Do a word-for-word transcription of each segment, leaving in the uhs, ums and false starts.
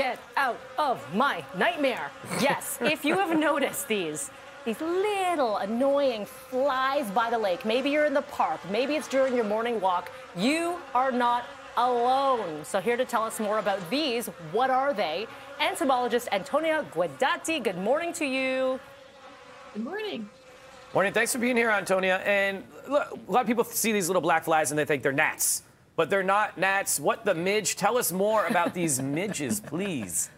Get out of my nightmare. Yes, if you have noticed these, these little annoying flies by the lake, maybe you're in the park, maybe it's during your morning walk, you are not alone. So here to tell us more about these, what are they, entomologist Antonia Guidotti, good morning to you. Good morning. Morning, thanks for being here, Antonia. And look, a lot of people see these little black flies and they think they're gnats, but they're not gnats. What the midge? Tell us more about these midges, please.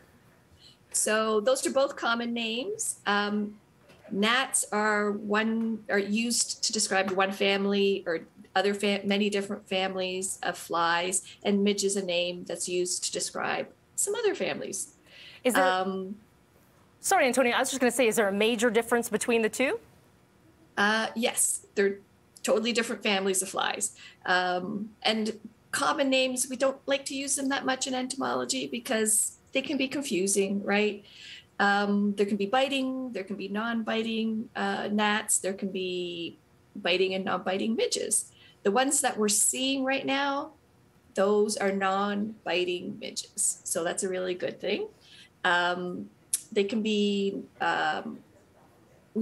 So those are both common names. Um, gnats are one are used to describe one family or other fam many different families of flies, and midge is a name that's used to describe some other families. Is there, um, sorry, Antonia, I was just going to say, is there a major difference between the two? Uh, yes, they're totally different families of flies. Um, and common names, we don't like to use them that much in entomology because they can be confusing, right? Um, there can be biting, there can be non-biting uh, gnats, there can be biting and non-biting midges. The ones that we're seeing right now, those are non-biting midges. So that's a really good thing. Um, they can be... Um,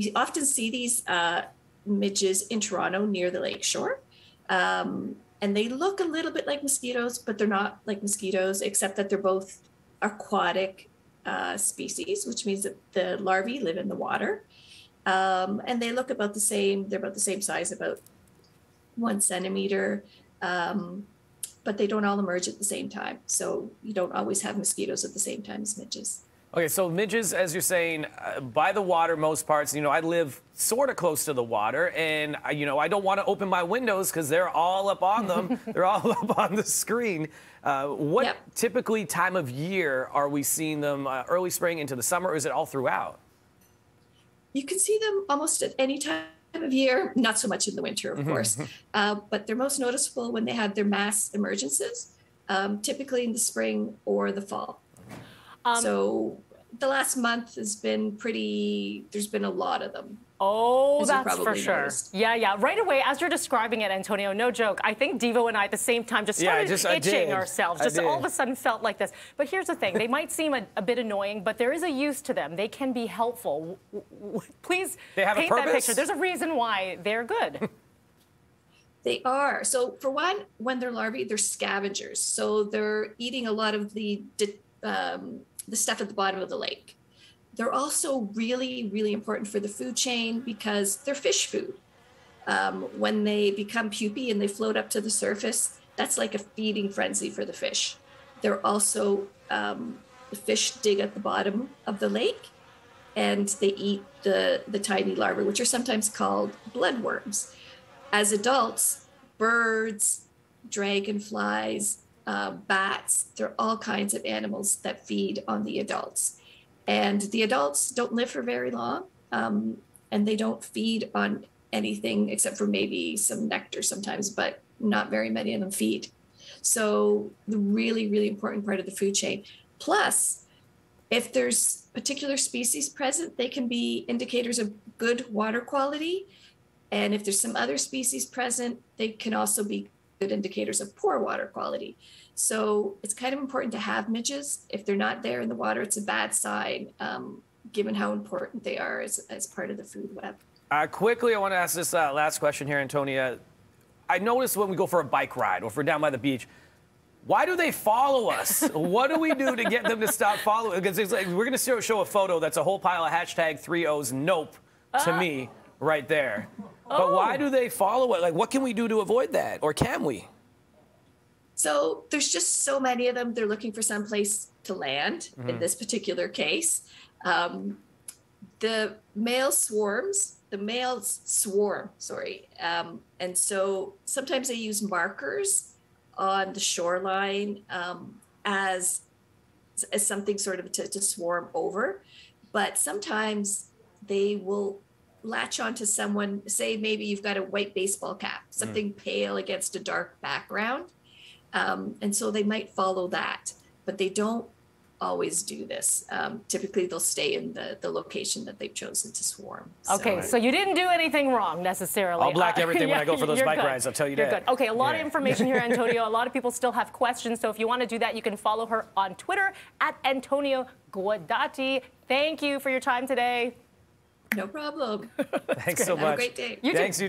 We often see these uh, midges in Toronto near the lakeshore, um, and they look a little bit like mosquitoes, but they're not like mosquitoes, except that they're both aquatic uh, species, which means that the larvae live in the water, um, and they look about the same. They're about the same size, about one centimeter, um, but they don't all emerge at the same time. So you don't always have mosquitoes at the same time as midges. Okay, so midges, as you're saying, uh, by the water most parts. You know, I live sort of close to the water, and, I, you know, I don't want to open my windows because they're all up on them. They're all up on the screen. Uh, what yep. typically time of year are we seeing them? Uh, early spring into the summer, or is it all throughout? You can see them almost at any time of year, not so much in the winter, of course, uh, but they're most noticeable when they have their mass emergences, um, typically in the spring or the fall. Um, so the last month has been pretty, there's been a lot of them. Oh, that's for sure. Noticed. Yeah, yeah. Right away, as you're describing it, Antonio, no joke, I think Devo and I at the same time just started yeah, just, itching ourselves. Just all of a sudden felt like this. But here's the thing. They might seem a, a bit annoying, but there is a use to them. They can be helpful. Please they have paint a that picture. There's a reason why they're good. They are. So for one, when they're larvae, they're scavengers. So they're eating a lot of the... Um, the stuff at the bottom of the lake. They're also really, really important for the food chain because they're fish food. Um, when they become pupae and they float up to the surface, that's like a feeding frenzy for the fish. They're also, um, the fish dig at the bottom of the lake and they eat the, the tiny larvae, which are sometimes called bloodworms. As adults, birds, dragonflies, Uh, bats, they're all kinds of animals that feed on the adults. And the adults don't live for very long, um, and they don't feed on anything except for maybe some nectar sometimes, but not very many of them feed. So the really, really important part of the food chain. Plus, if there's particular species present, they can be indicators of good water quality. And if there's some other species present, they can also be good indicators of poor water quality. So it's kind of important to have midges. If they're not there in the water, it's a bad sign, um, given how important they are as, as part of the food web. Uh, quickly, I want to ask this uh, last question here, Antonia. I noticed when we go for a bike ride or if we're down by the beach, why do they follow us? What do we do to get them to stop following? Because it's like, we're going to show a photo that's a whole pile of hashtag three O's nope to oh. me right there. But oh. why do they follow it? Like, what can we do to avoid that? Or can we? So there's just so many of them. They're looking for some place to land mm-hmm. in this particular case. Um, the male swarms, the males swarm, sorry. Um, and so sometimes they use markers on the shoreline um, as, as something sort of to, to swarm over. But sometimes they will latch onto someone, say maybe you've got a white baseball cap, something mm. pale against a dark background. Um, and so they might follow that, but they don't always do this. Um, typically, they'll stay in the, the location that they've chosen to swarm. So. Okay, so you didn't do anything wrong, necessarily. I'll black uh, everything yeah, when I go for those bike good. rides, I'll tell you you're that. Good. Okay, a lot yeah. of information here, Antonia. A lot of people still have questions, so if you want to do that, you can follow her on Twitter, at Antonia Guidotti. Thank you for your time today. No problem. Thanks so much. Have a great day. You Thanks, too. you too.